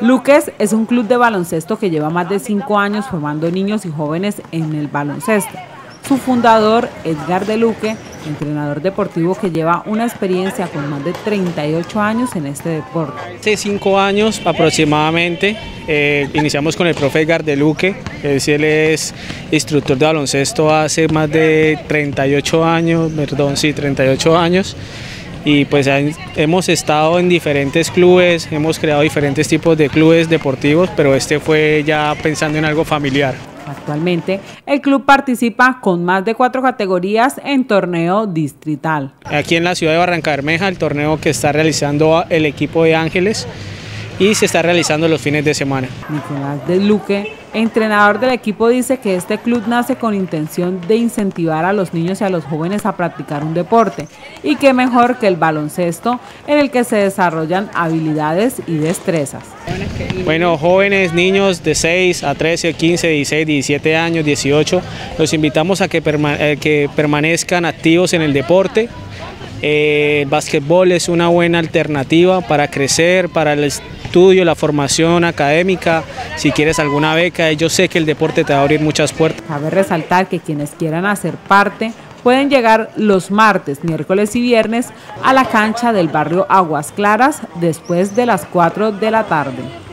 Luques es un club de baloncesto que lleva más de 5 años formando niños y jóvenes en el baloncesto. Su fundador, Edgar De Luque, entrenador deportivo que lleva una experiencia con más de 38 años en este deporte. Hace 5 años aproximadamente iniciamos con el profe Edgar De Luque. Él es instructor de baloncesto hace más de 38 años. Y pues hemos estado en diferentes clubes, hemos creado diferentes tipos de clubes deportivos, pero este fue ya pensando en algo familiar. Actualmente, el club participa con más de 4 categorías en torneo distrital. Aquí en la ciudad de Barrancabermeja, el torneo que está realizando el equipo de Ángeles y se está realizando los fines de semana. Nicolás de Luque, entrenador del equipo, dice que este club nace con intención de incentivar a los niños y a los jóvenes a practicar un deporte, y qué mejor que el baloncesto, en el que se desarrollan habilidades y destrezas. Bueno, jóvenes, niños de 6 a 13, 15, 16, 17 años, 18, los invitamos a que permanezcan activos en el deporte. El básquetbol es una buena alternativa para crecer, para el estudio, la formación académica. Si quieres alguna beca, yo sé que el deporte te va a abrir muchas puertas. Cabe resaltar que quienes quieran hacer parte pueden llegar los martes, miércoles y viernes a la cancha del barrio Aguas Claras después de las 4 de la tarde.